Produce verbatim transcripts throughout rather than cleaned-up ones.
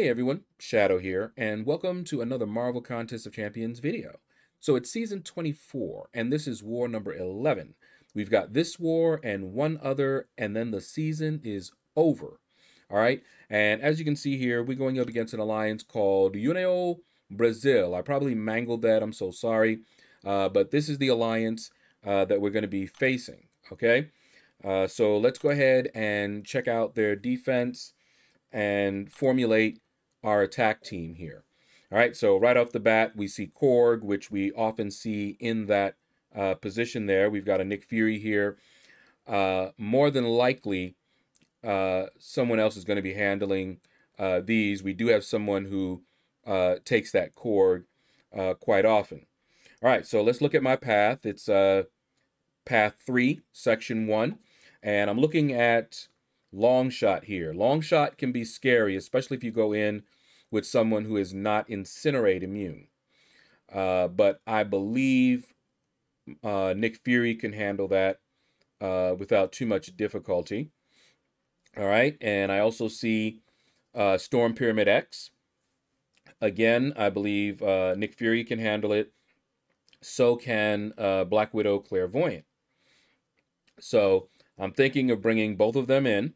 Hey everyone, Shadow here, and welcome to another Marvel Contest of Champions video. So it's season twenty-four, and this is war number eleven. We've got this war and one other, and then the season is over. All right, and as you can see here, we're going up against an alliance called Uniao Brazil. I probably mangled that, I'm so sorry, uh, but this is the alliance uh, that we're going to be facing, okay? Uh, so let's go ahead and check out their defense and formulate our attack team here. All right, so right off the bat, we see Korg, which we often see in that uh, position there. We've got a Nick Fury here. Uh, more than likely, uh, someone else is going to be handling uh, these. We do have someone who uh, takes that Korg uh, quite often. All right, so let's look at my path. It's uh, path three, section one, and I'm looking at Long Shot here. Long Shot can be scary, especially if you go in with someone who is not incinerate immune. Uh, but I believe uh, Nick Fury can handle that uh, without too much difficulty. All right, and I also see uh, Storm Pyramid X. Again, I believe uh, Nick Fury can handle it. So can uh, Black Widow Clairvoyant. So I'm thinking of bringing both of them in,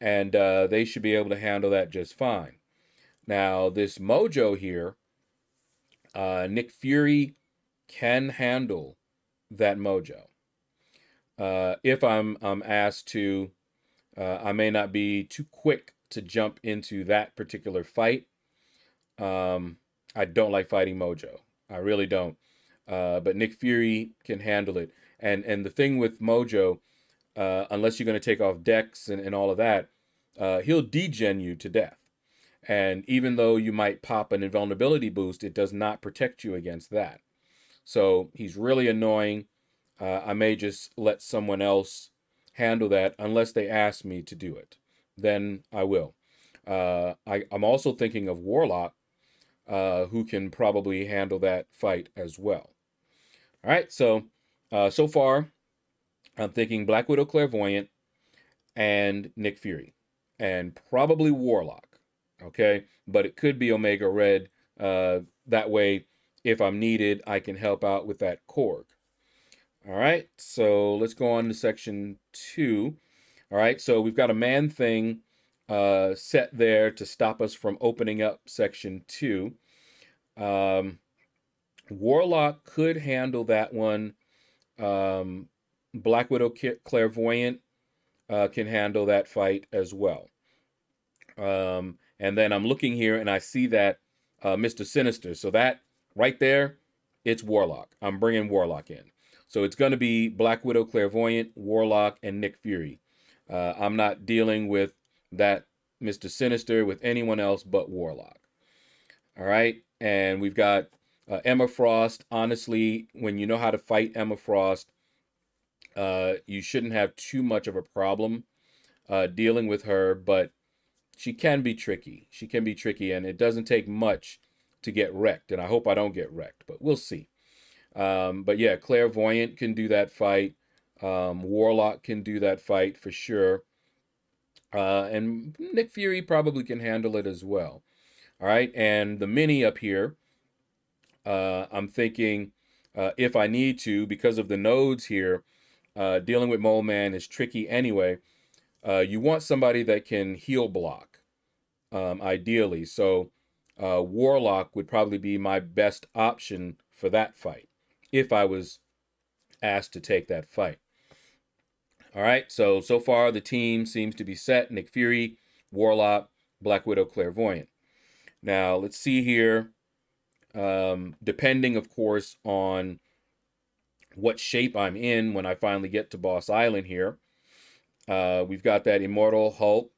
and uh, they should be able to handle that just fine. Now, this Mojo here, uh, Nick Fury can handle that Mojo. Uh, if I'm, I'm asked to, uh, I may not be too quick to jump into that particular fight. Um, I don't like fighting Mojo. I really don't. Uh, but Nick Fury can handle it. And, and the thing with Mojo, uh, unless you're going to take off decks and, and all of that, uh, he'll degen you to death. And even though you might pop an invulnerability boost, it does not protect you against that. So he's really annoying. Uh, I may just let someone else handle that unless they ask me to do it. Then I will. Uh, I, I'm also thinking of Warlock, uh, who can probably handle that fight as well. All right, so uh, so far, I'm thinking Black Widow Clairvoyant and Nick Fury and probably Warlock. Okay, but it could be Omega Red. Uh, that way, if I'm needed, I can help out with that Korg. All right, so let's go on to section two. All right, so we've got a Man Thing uh, set there to stop us from opening up section two. Um, Warlock could handle that one. Um, Black Widow Clairvoyant uh, can handle that fight as well. Um, And then I'm looking here and I see that uh, Mister Sinister. So that right there, it's Warlock. I'm bringing Warlock in. So it's going to be Black Widow Clairvoyant, Warlock, and Nick Fury. Uh, I'm not dealing with that Mister Sinister with anyone else but Warlock. All right. And we've got uh, Emma Frost. Honestly, when you know how to fight Emma Frost, uh, you shouldn't have too much of a problem uh, dealing with her, but she can be tricky. She can be tricky, and it doesn't take much to get wrecked, and I hope I don't get wrecked, but we'll see. Um, but yeah, Clairvoyant can do that fight. Um, Warlock can do that fight for sure. Uh, and Nick Fury probably can handle it as well. All right, and the mini up here, uh, I'm thinking uh, if I need to, because of the nodes here, uh, dealing with Mole Man is tricky anyway. Uh, you want somebody that can heal block, um, ideally. So uh, Warlock would probably be my best option for that fight if I was asked to take that fight. All right, so, so far the team seems to be set. Nick Fury, Warlock, Black Widow Clairvoyant. Now, let's see here. Um, depending, of course, on what shape I'm in when I finally get to Boss Island here. Uh, we've got that Immortal Hulk.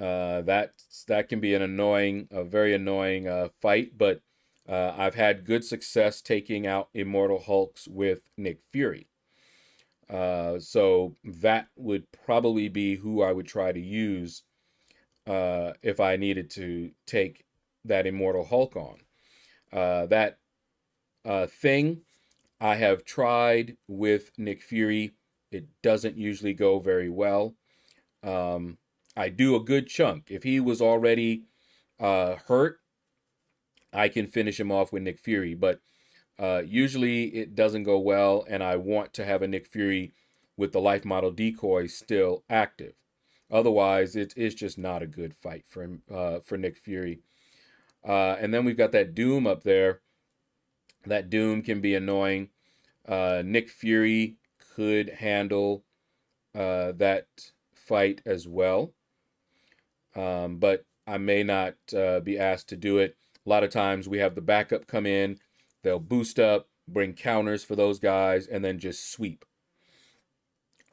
Uh, that that can be an annoying, a very annoying uh, fight, but uh, I've had good success taking out Immortal Hulks with Nick Fury. Uh, so that would probably be who I would try to use uh, if I needed to take that Immortal Hulk on. Uh, that uh, thing I have tried with Nick Fury. It doesn't usually go very well. Um, I do a good chunk. If he was already uh, hurt, I can finish him off with Nick Fury. But uh, usually it doesn't go well, and I want to have a Nick Fury with the life model decoy still active. Otherwise, it, it's just not a good fight for him, uh, for Nick Fury. Uh, and then we've got that Doom up there. That Doom can be annoying. Uh, Nick Fury could handle uh, that fight as well. Um, but I may not uh, be asked to do it. A lot of times we have the backup come in. They'll boost up, bring counters for those guys, and then just sweep.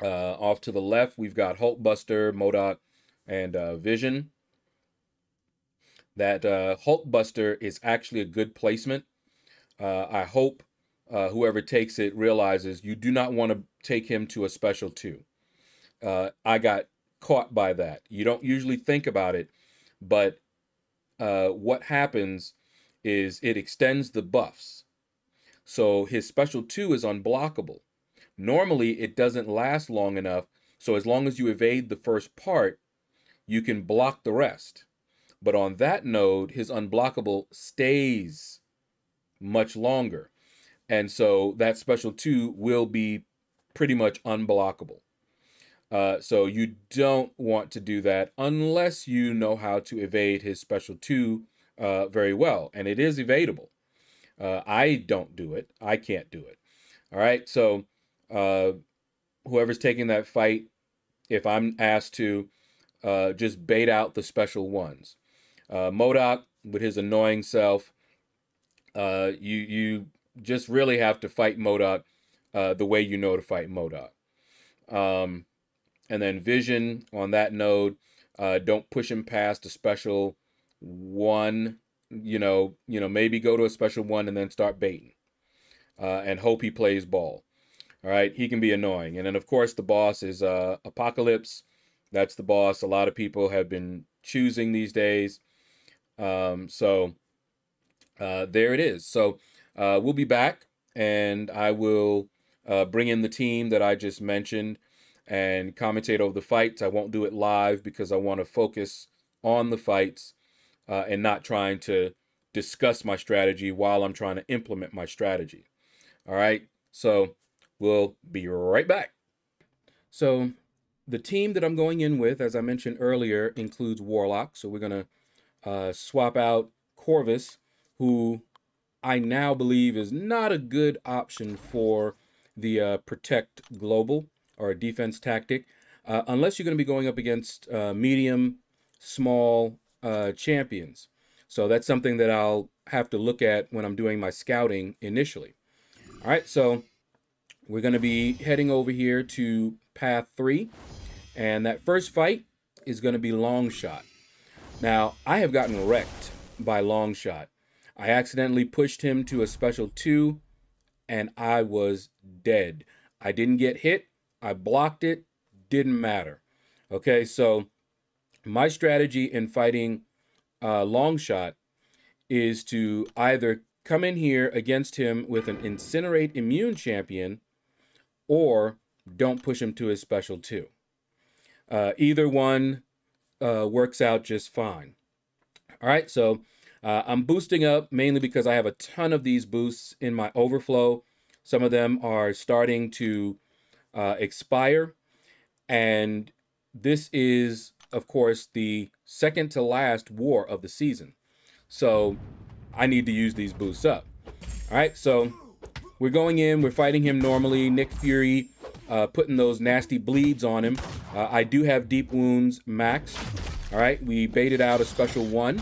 Uh, off to the left, we've got Hulkbuster, M O D O K, and uh, Vision. That uh, Hulkbuster is actually a good placement. Uh, I hope uh, whoever takes it realizes you do not want to take him to a special two. Uh, I got caught by that. You don't usually think about it, but uh, what happens is it extends the buffs. So his special two is unblockable. Normally, it doesn't last long enough, so as long as you evade the first part, you can block the rest. But on that node, his unblockable stays much longer, and so that special two will be pretty much unblockable. Uh, so you don't want to do that unless you know how to evade his special two uh, very well, and it is evadable. Uh, I don't do it. I can't do it. All right, so... Uh, whoever's taking that fight, if I'm asked to, uh, just bait out the special ones. Uh, M O D O K with his annoying self, uh, you you just really have to fight M O D O K uh, the way you know to fight M O D O K. Um, and then Vision on that node, uh, don't push him past a special one. You know, you know, maybe go to a special one and then start baiting, uh, and hope he plays ball. All right, he can be annoying. And then, of course, the boss is uh, Apocalypse. That's the boss a lot of people have been choosing these days. Um, so uh, there it is. So uh, we'll be back, and I will uh, bring in the team that I just mentioned and commentate over the fights. I won't do it live because I want to focus on the fights uh, and not trying to discuss my strategy while I'm trying to implement my strategy. All right, so... we'll be right back. So the team that I'm going in with, as I mentioned earlier, includes Warlock. So we're going to uh, swap out Corvus, who I now believe is not a good option for the uh, Protect Global or defense tactic, uh, unless you're going to be going up against uh, medium, small uh, champions. So that's something that I'll have to look at when I'm doing my scouting initially. All right, so... we're going to be heading over here to path three, and that first fight is going to be Long Shot. Now, I have gotten wrecked by Long Shot. I accidentally pushed him to a special two, and I was dead. I didn't get hit. I blocked it. Didn't matter. Okay, so my strategy in fighting uh, Long Shot is to either come in here against him with an Incinerate Immune Champion, or don't push him to his special two. Uh, either one uh, works out just fine. All right, so uh, I'm boosting up mainly because I have a ton of these boosts in my overflow. Some of them are starting to uh, expire. And this is, of course, the second to last war of the season. So I need to use these boosts up. All right, so... we're going in, we're fighting him normally, Nick Fury, uh, putting those nasty bleeds on him. Uh, I do have Deep Wounds maxed. All right, we baited out a special one,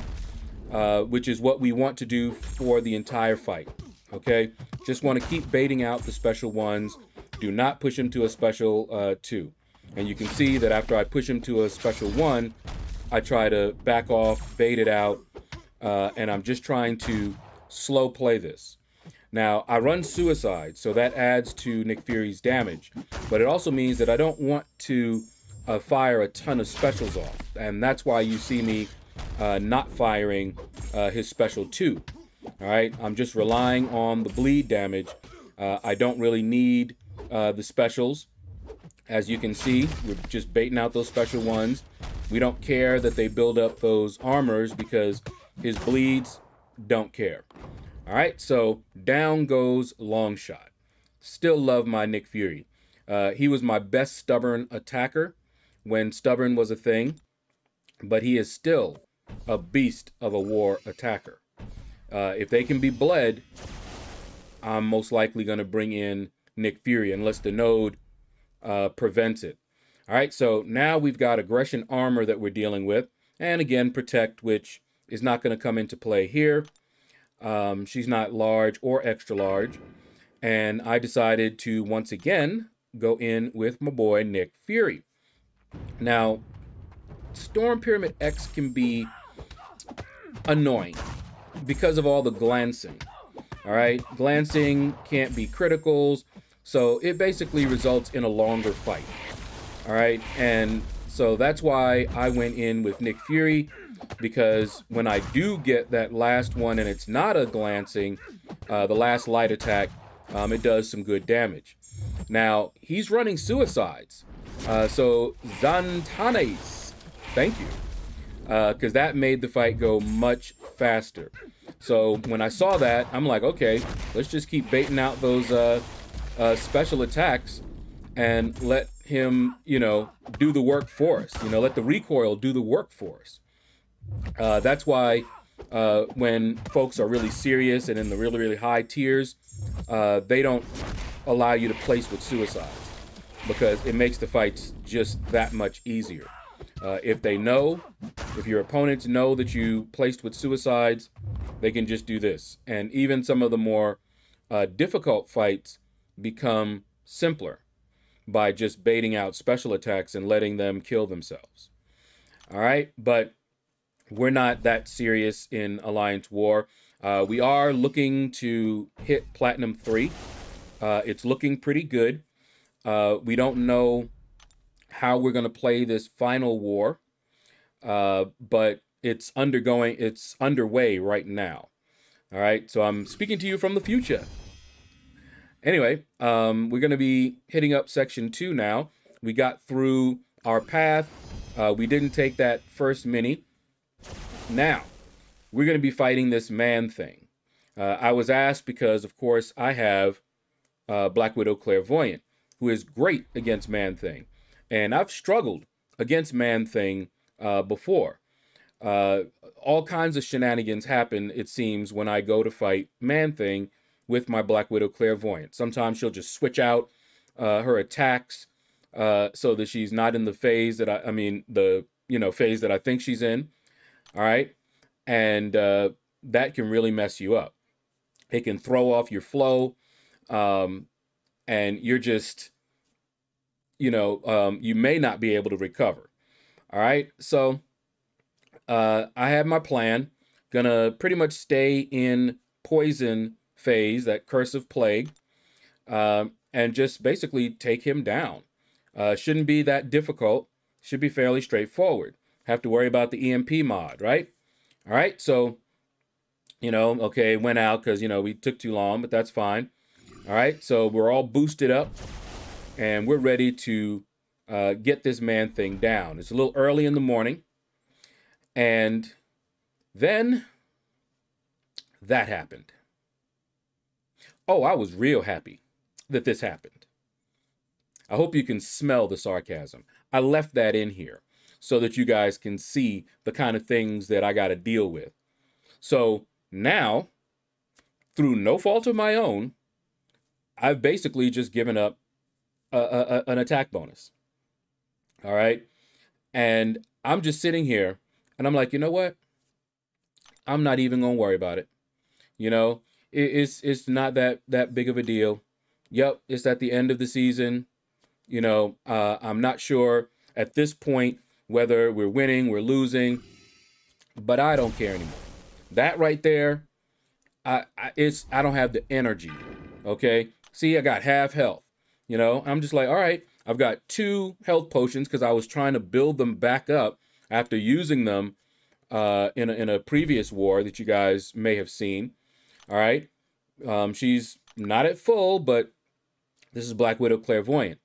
uh, which is what we want to do for the entire fight, okay? Just want to keep baiting out the special ones. Do not push him to a special uh, two. And you can see that after I push him to a special one, I try to back off, bait it out, uh, and I'm just trying to slow play this. Now, I run Suicide, so that adds to Nick Fury's damage, but it also means that I don't want to uh, fire a ton of specials off, and that's why you see me uh, not firing uh, his special two, all right? I'm just relying on the bleed damage. Uh, I don't really need uh, the specials. As you can see, we're just baiting out those special ones, We don't care that they build up those armors because his bleeds don't care. All right, so down goes Long Shot. Still love my Nick Fury. Uh, he was my best stubborn attacker when stubborn was a thing, but he is still a beast of a war attacker. Uh, if they can be bled, I'm most likely going to bring in Nick Fury unless the node uh, prevents it. All right, so now we've got aggression armor that we're dealing with. And again, protect, which is not going to come into play here. Um, she's not large or extra large. And I decided to once again go in with my boy Nick Fury. Now, Storm Pyramid X can be annoying because of all the glancing. All right, glancing can't be criticals, so it basically results in a longer fight. All right, and so that's why I went in with Nick Fury, because when I do get that last one and it's not a glancing, uh, the last light attack, um, it does some good damage. Now, he's running suicides, uh, so Zantanes, thank you, because uh, that made the fight go much faster. So when I saw that, I'm like, okay, let's just keep baiting out those uh, uh, special attacks and let him, you know, do the work for us. You know, let the recoil do the work for us. Uh, that's why uh, when folks are really serious and in the really, really high tiers, uh, they don't allow you to place with suicides because it makes the fights just that much easier. Uh, if they know, if your opponents know that you placed with suicides, they can just do this. And even some of the more uh, difficult fights become simpler by just baiting out special attacks and letting them kill themselves. All right, but we're not that serious in Alliance War. Uh, we are looking to hit Platinum three. Uh, it's looking pretty good. Uh, we don't know how we're going to play this final war, uh, but it's undergoing, it's underway right now. All right, so I'm speaking to you from the future. Anyway, um, we're going to be hitting up Section two now. We got through our path. Uh, we didn't take that first mini. Now, we're going to be fighting this Man Thing. Uh, I was asked because, of course, I have uh, Black Widow Clairvoyant, who is great against Man Thing. And I've struggled against Man Thing uh, before. Uh, all kinds of shenanigans happen, it seems, when I go to fight Man Thing with my Black Widow Clairvoyant. Sometimes she'll just switch out uh, her attacks uh, so that she's not in the phase that I, I mean, the, you know, phase that I think she's in. All right. And uh, that can really mess you up. It can throw off your flow. Um, and you're just, you know, um, you may not be able to recover. All right. So uh, I have my plan. Gonna pretty much stay in poison phase, that Curse of Plague, um, and just basically take him down. Uh, shouldn't be that difficult. Should be fairly straightforward. Have to worry about the E M P mod, right? All right. So, you know, okay, went out because, you know, we took too long, but that's fine. All right. So we're all boosted up. And we're ready to uh, get this Man Thing down. It's a little early in the morning. And then that happened. Oh, I was real happy that this happened. I hope you can smell the sarcasm. I left that in here so that you guys can see the kind of things that I got to deal with. So now, through no fault of my own, I've basically just given up Uh, uh, an attack bonus. All right. And I'm just sitting here and I'm like, you know what? I'm not even going to worry about it. You know, it, it's, it's not that, that big of a deal. Yep. It's at the end of the season. You know, uh, I'm not sure at this point whether we're winning, we're losing, but I don't care anymore. That right there, I, I it's, I don't have the energy. Okay. See, I got half health. You know, I'm just like, all right, I've got two health potions because I was trying to build them back up after using them uh, in, a, in a previous war that you guys may have seen. All right. Um, she's not at full, but this is Black Widow Clairvoyant.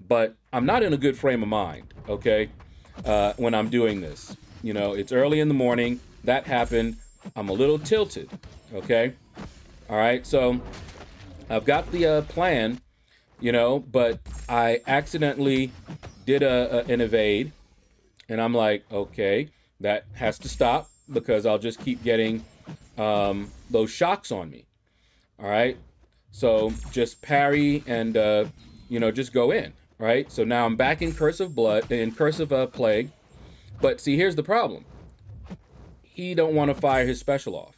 But I'm not in a good frame of mind. Okay. uh, when I'm doing this. You know, it's early in the morning. That happened. I'm a little tilted, okay? All right, so I've got the uh, plan, you know, but I accidentally did a, a, an evade, and I'm like, okay, that has to stop because I'll just keep getting um, those shocks on me, all right? So just parry and, uh, you know, just go in, right? So now I'm back in Curse of Blood, in Curse of uh, Plague, but see, here's the problem. He don't want to fire his special off,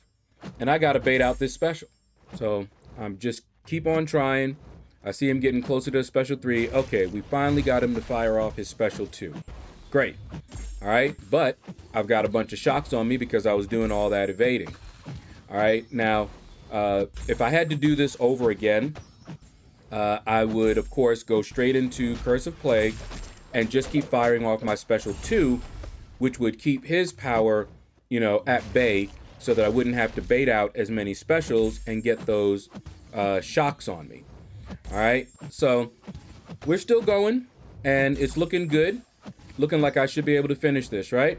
and I got to bait out this special. So I'm just keep on trying. I see him getting closer to a special three. Okay, we finally got him to fire off his special two. Great. All right, but I've got a bunch of shocks on me because I was doing all that evading. All right, now uh, if I had to do this over again, uh, I would of course go straight into Curse of Plague and just keep firing off my special two, which would keep his power, you know, at bay, so that I wouldn't have to bait out as many specials and get those uh, shocks on me. All right, so we're still going and it's looking good. Looking like I should be able to finish this, right?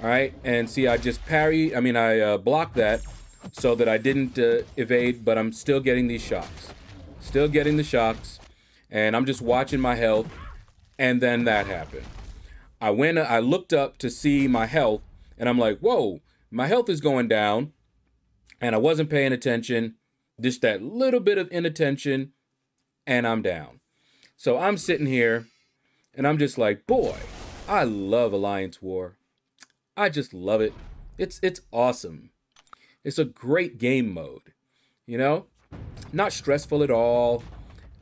All right, and see, I just parry, I mean, I uh, blocked that so that I didn't uh, evade, but I'm still getting these shocks. Still getting the shocks, and I'm just watching my health, and then that happened. I went, I looked up to see my health, and I'm like, whoa, my health is going down, and I wasn't paying attention, just that little bit of inattention, and I'm down. So I'm sitting here, and I'm just like, boy, I love Alliance War. I just love it. It's, it's awesome. It's a great game mode, you know? Not stressful at all.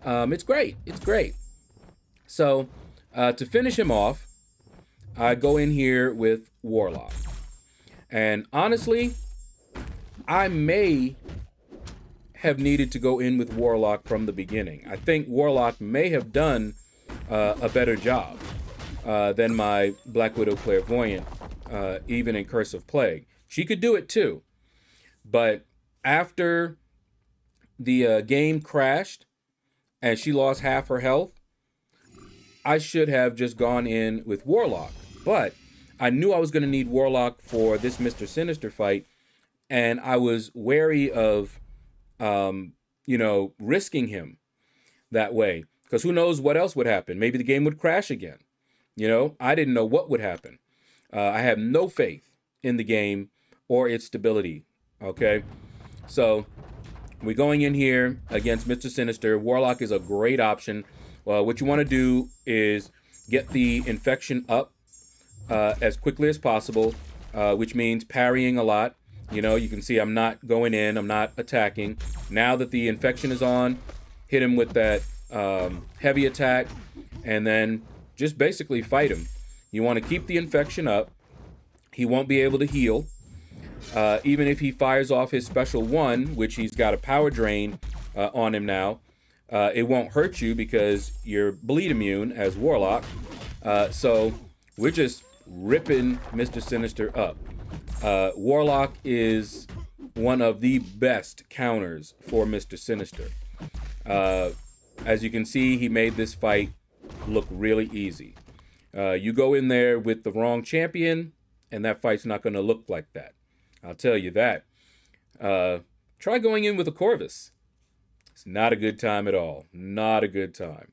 Um, it's great, it's great. So uh, to finish him off, I go in here with Warlock. And honestly, I may have needed to go in with Warlock from the beginning. I think Warlock may have done uh, a better job uh, than my Black Widow Clairvoyant, uh, even in Curse of Plague. She could do it too. But after the uh, game crashed and she lost half her health, I should have just gone in with Warlock. But I knew I was going to need Warlock for this Mister Sinister fight, and I was wary of, um, you know, risking him that way. Because who knows what else would happen? Maybe the game would crash again. You know, I didn't know what would happen. Uh, I have no faith in the game or its stability, okay? So we're going in here against Mister Sinister. Warlock is a great option. Well, what you want to do is get the infection up uh, as quickly as possible, uh, which means parrying a lot. You know, you can see I'm not going in, I'm not attacking. Now that the infection is on, hit him with that um, heavy attack, and then just basically fight him. You want to keep the infection up. He won't be able to heal. Uh, even if he fires off his special one, which he's got a power drain uh, on him now, Uh, it won't hurt you because you're bleed immune as Warlock. Uh, so we're just ripping Mister Sinister up. Uh, Warlock is one of the best counters for Mister Sinister. Uh, as you can see, he made this fight look really easy. Uh, you go in there with the wrong champion, and that fight's not going to look like that. I'll tell you that. Uh, try going in with a Corvus. It's not a good time at all. Not a good time.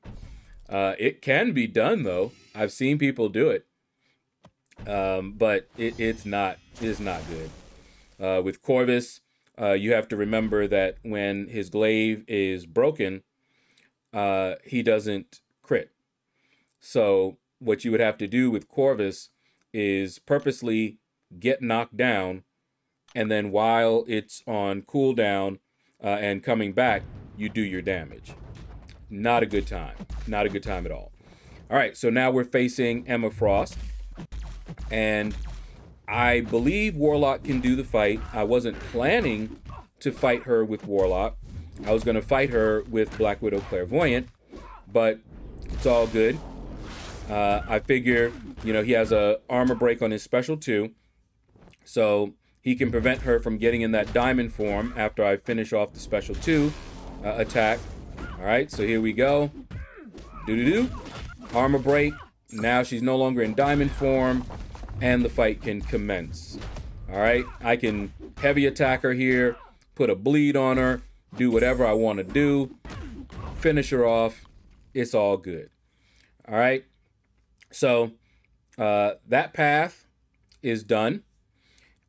Uh, it can be done, though. I've seen people do it. Um, but it, it's not, it is not good. Uh, with Corvus, uh, you have to remember that when his glaive is broken, uh, he doesn't crit. So what you would have to do with Corvus is purposely get knocked down, and then while it's on cooldown uh, and coming back, you do your damage. Not a good time. Not a good time at all. All right, so now we're facing Emma Frost. And I believe Warlock can do the fight. I wasn't planning to fight her with Warlock. I was going to fight her with Black Widow Clairvoyant, but it's all good. Uh, I figure, you know, he has an armor break on his special too, so he can prevent her from getting in that diamond form after I finish off the special two. Uh, attack. All right, so here we go. Do do do. Armor break. Now she's no longer in diamond form, and the fight can commence. All right, I can heavy attack her here, put a bleed on her, do whatever I want to do, finish her off. It's all good. All right, so uh, that path is done.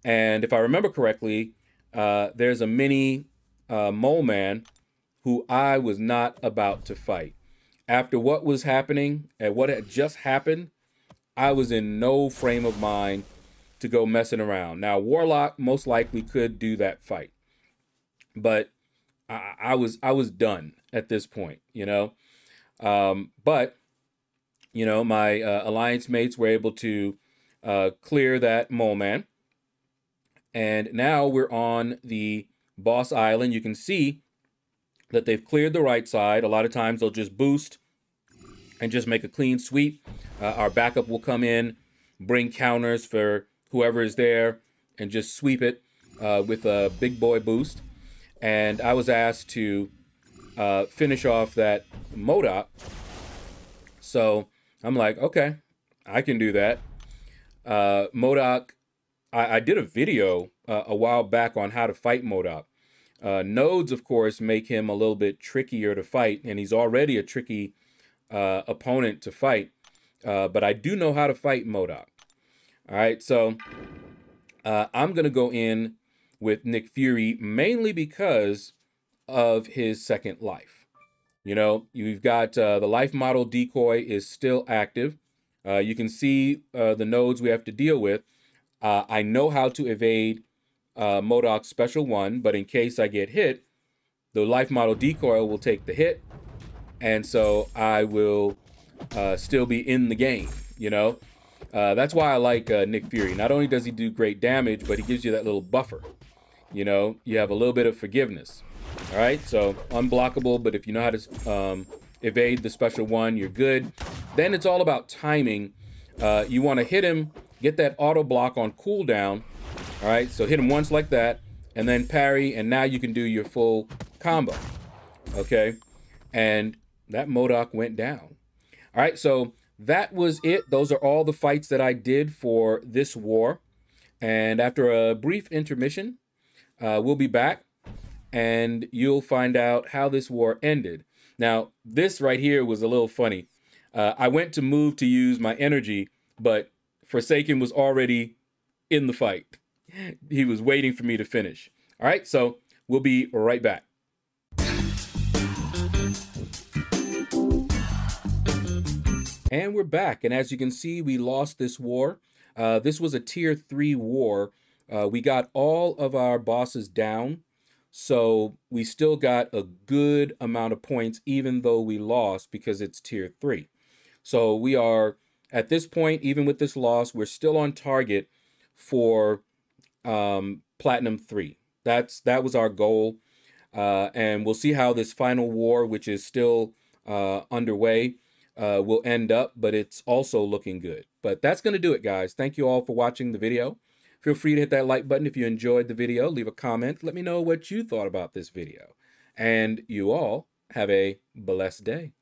And if I remember correctly, uh, there's a mini uh, Mole Man who I was not about to fight. After what was happening and what had just happened, I was in no frame of mind to go messing around. Now, Warlock most likely could do that fight, but I, I was I was done at this point, you know. Um, but you know, my uh, alliance mates were able to uh, clear that Mole Man, and now we're on the boss island. You can see that they've cleared the right side. A lot of times they'll just boost and just make a clean sweep. Uh, our backup will come in, bring counters for whoever is there, and just sweep it uh, with a big boy boost. And I was asked to uh, finish off that M O D O K. So I'm like, okay, I can do that. Uh, M O D O K, I, I did a video uh, a while back on how to fight M O D O K. Uh, nodes, of course, make him a little bit trickier to fight, and he's already a tricky uh, opponent to fight. Uh, but I do know how to fight M O D O K. All right, so uh, I'm going to go in with Nick Fury mainly because of his second life. You know, you've got uh, the life model decoy is still active. Uh, you can see uh, the nodes we have to deal with. Uh, I know how to evade Uh, M O D O K's special one, but in case I get hit, the life model decoy will take the hit, and so I will uh, still be in the game, you know? Uh, that's why I like uh, Nick Fury. Not only does he do great damage, but he gives you that little buffer, you know? You have a little bit of forgiveness, all right? So, unblockable, but if you know how to um, evade the special one, you're good. Then it's all about timing. Uh, you want to hit him, get that auto block on cooldown. All right, so hit him once like that, and then parry, and now you can do your full combo, okay? And that M O D O K went down. All right, so that was it. Those are all the fights that I did for this war. And after a brief intermission, uh, we'll be back, and you'll find out how this war ended. Now, this right here was a little funny. Uh, I went to move to use my energy, but Forsaken was already in the fight. He was waiting for me to finish. All right, so we'll be right back. And we're back. And as you can see, we lost this war. Uh, this was a tier three war. Uh, we got all of our bosses down. So we still got a good amount of points, even though we lost, because it's tier three. So we are, at this point, even with this loss, we're still on target for um platinum three. That's that was our goal, uh and we'll see how this final war, which is still uh underway, uh will end up, but it's also looking good. But that's going to do it, guys. Thank you all for watching the video. Feel free to hit that like button if you enjoyed the video. Leave a comment, let me know what you thought about this video, and you all have a blessed day.